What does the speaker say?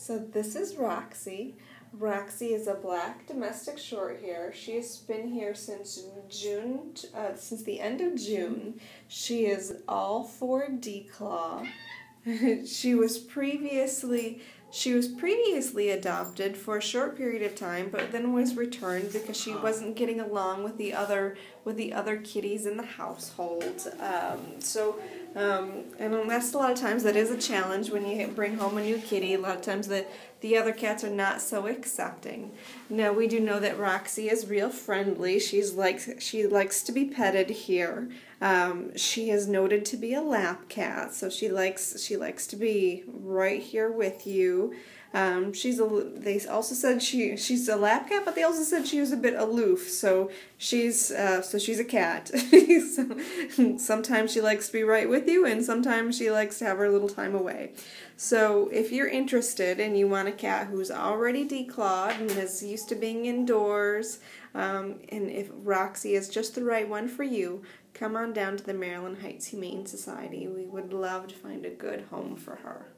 So this is Roxy. Roxy is a black domestic shorthair. She's been here since June, since the end of June. She is all for declaw. She was previously adopted for a short period of time, but then was returned because she wasn't getting along with the other kitties in the household. And that's a lot of times that is a challenge when you bring home a new kitty. A lot of times the other cats are not so accepting. Now we do know that Roxy is real friendly. She likes to be petted here. She is noted to be a lap cat, so she likes to be right here with you. They also said she's a lap cat, but they also said she was a bit aloof. So she's a cat. So, sometimes she likes to be right with you, and sometimes she likes to have her little time away. So if you're interested and you want a cat who's already declawed and is used to being indoors, and if Roxy is just the right one for you, come on down to the Maryland Heights Humane Society. We would love to find a good home for her.